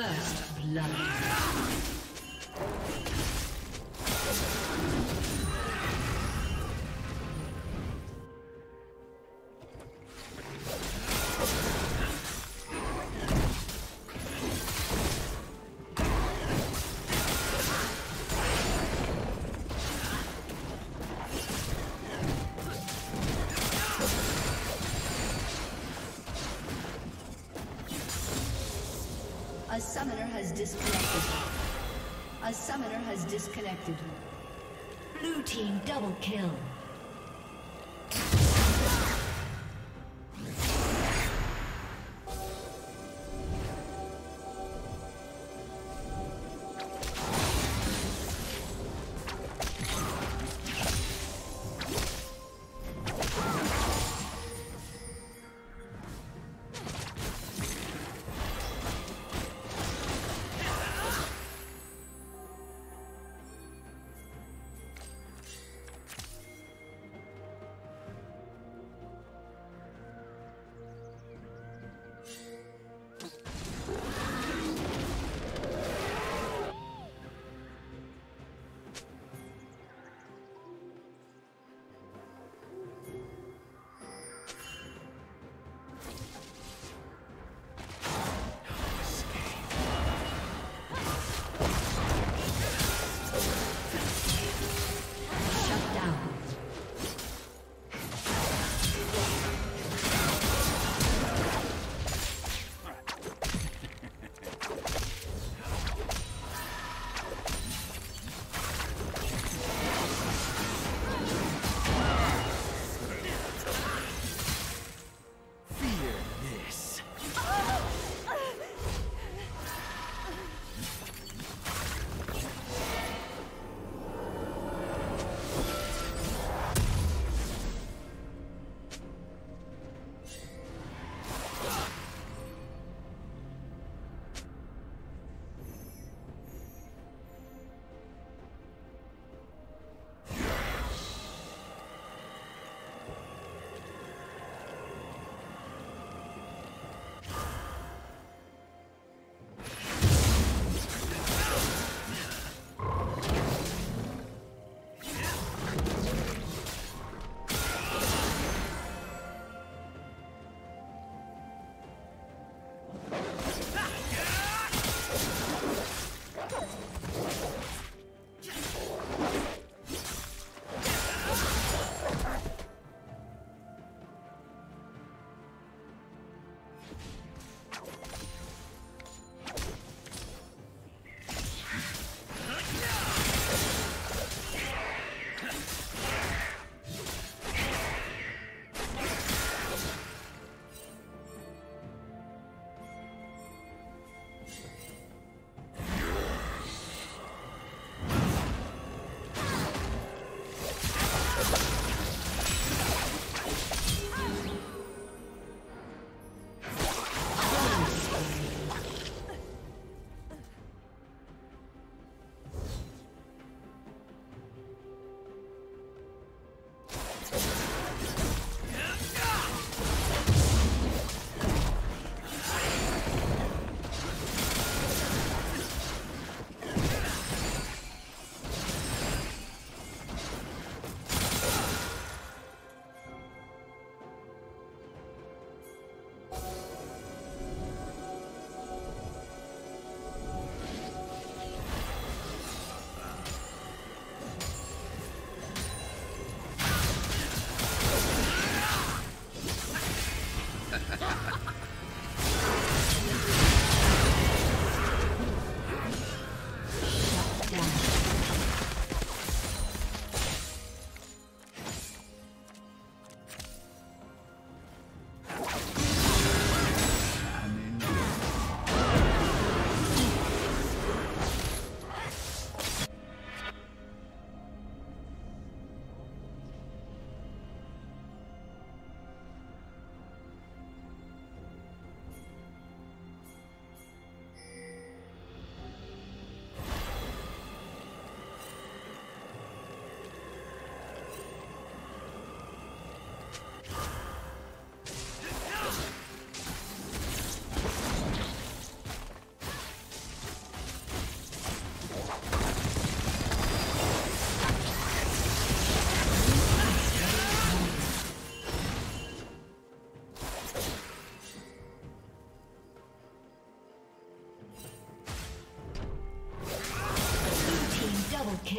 First blood. A summoner has disconnected. A summoner has disconnected. Blue team double kill.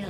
kill.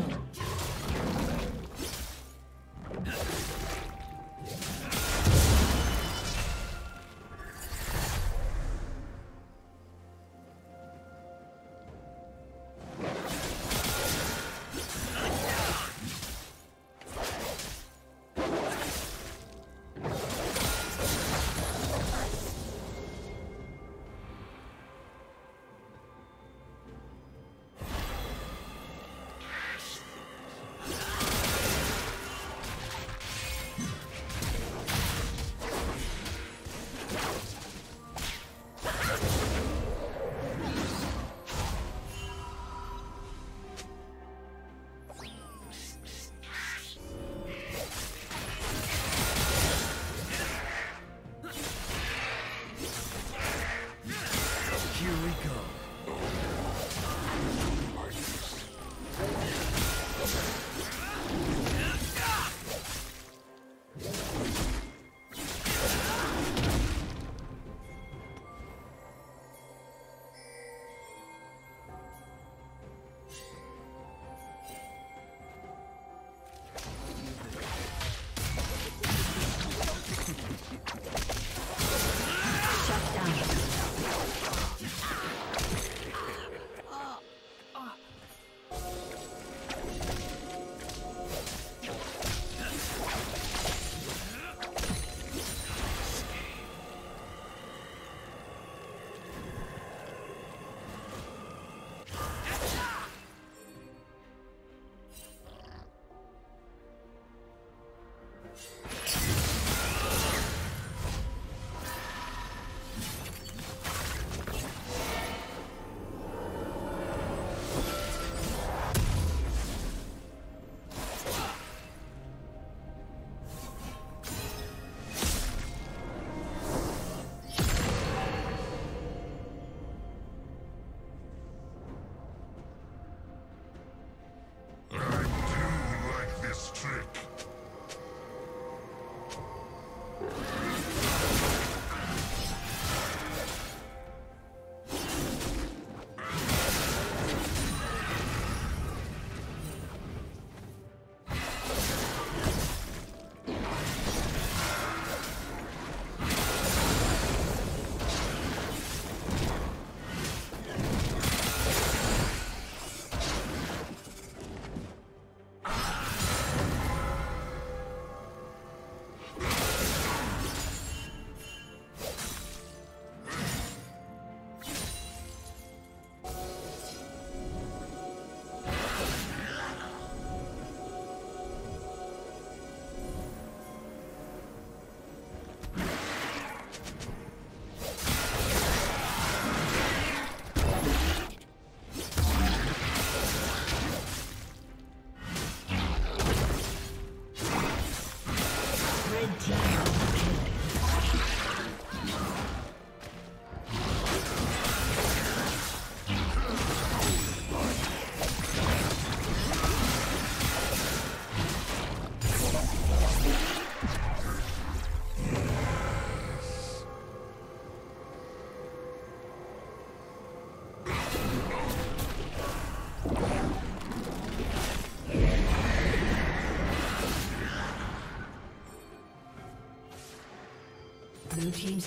Blue team's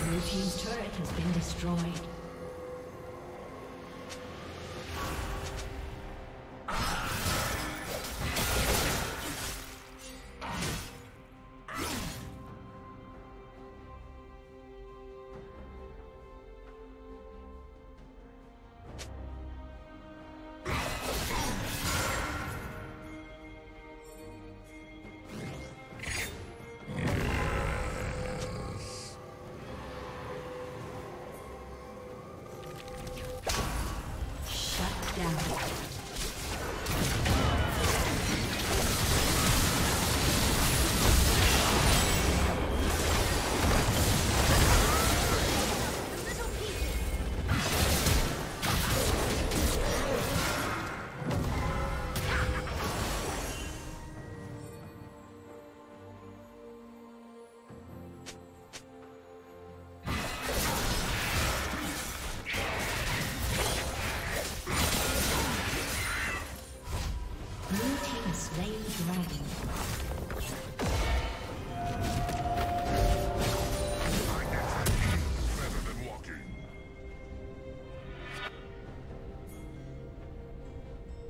Blue team's turret has been destroyed. slain the dragon.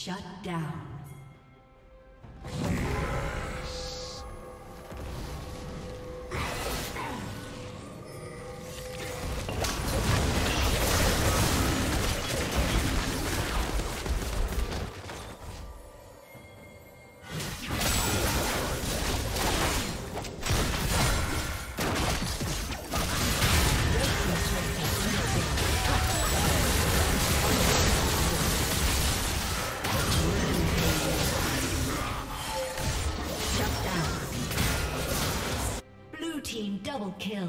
Shut down. Kill.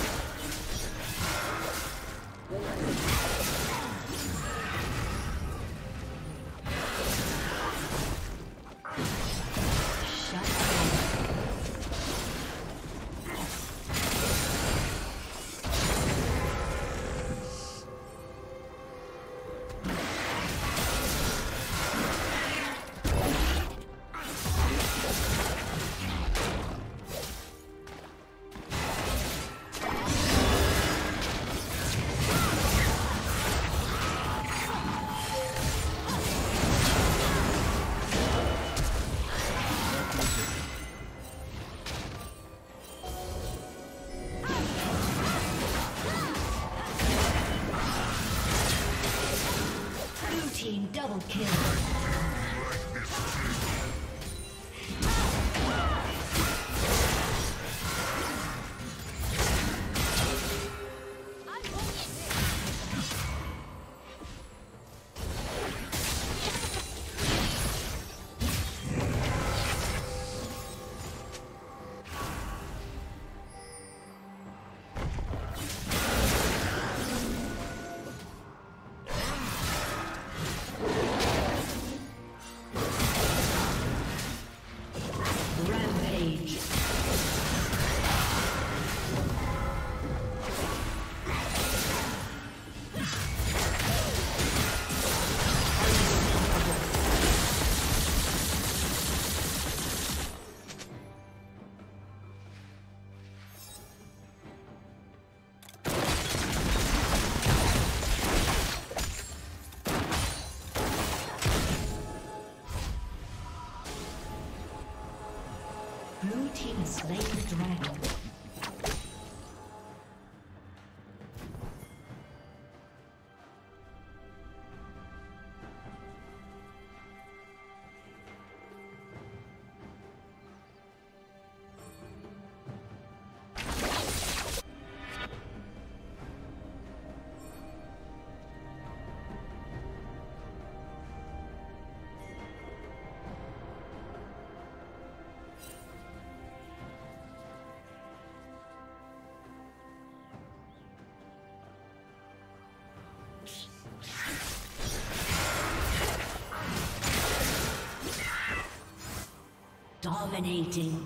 slain the dragon. Dominating.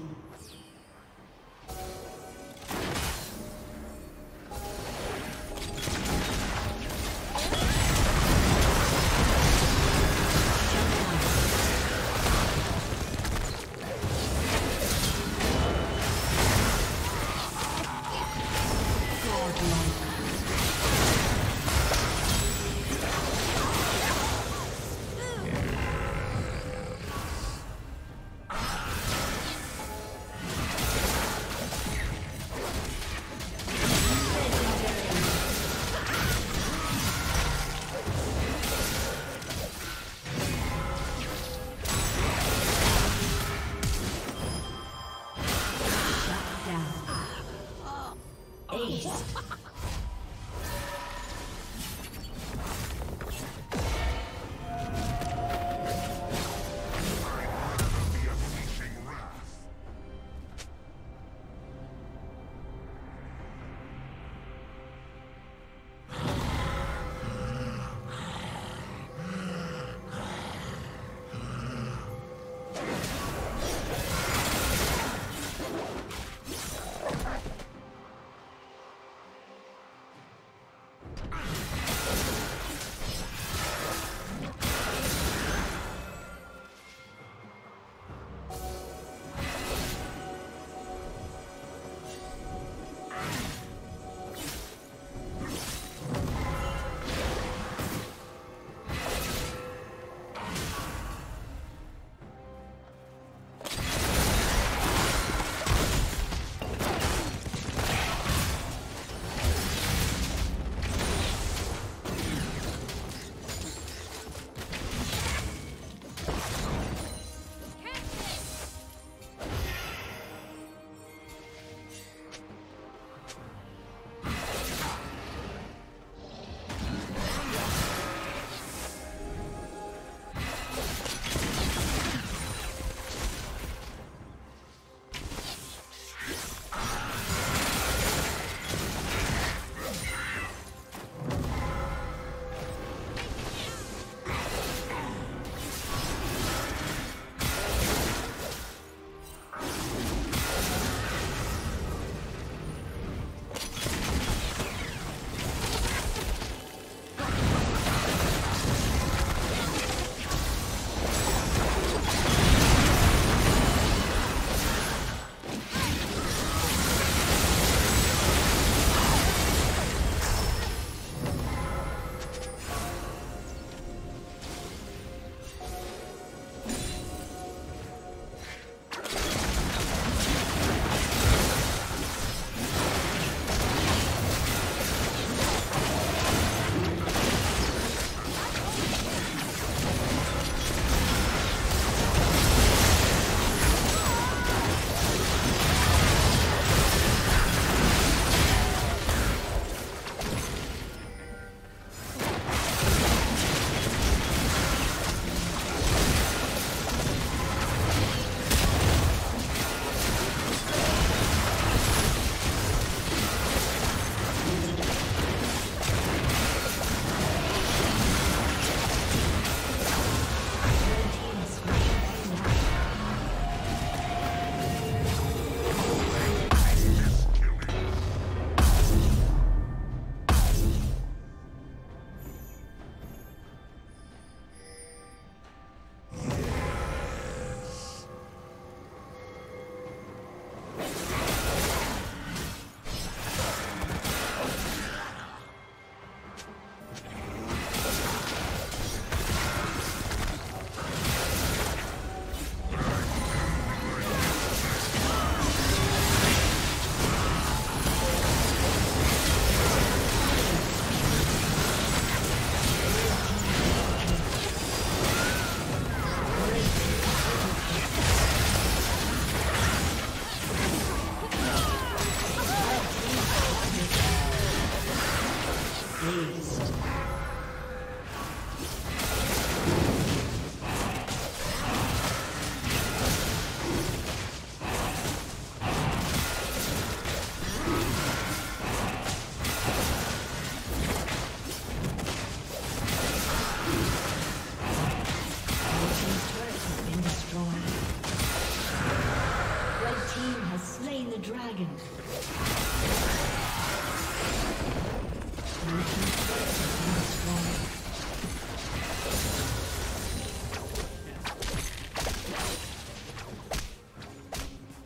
dragon.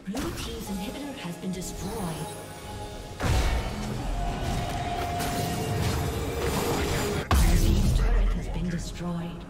Blue team's inhibitor has been destroyed. Blue team's turret has been destroyed.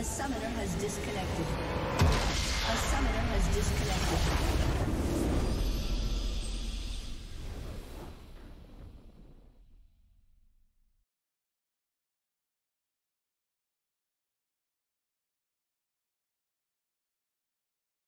A summoner has disconnected.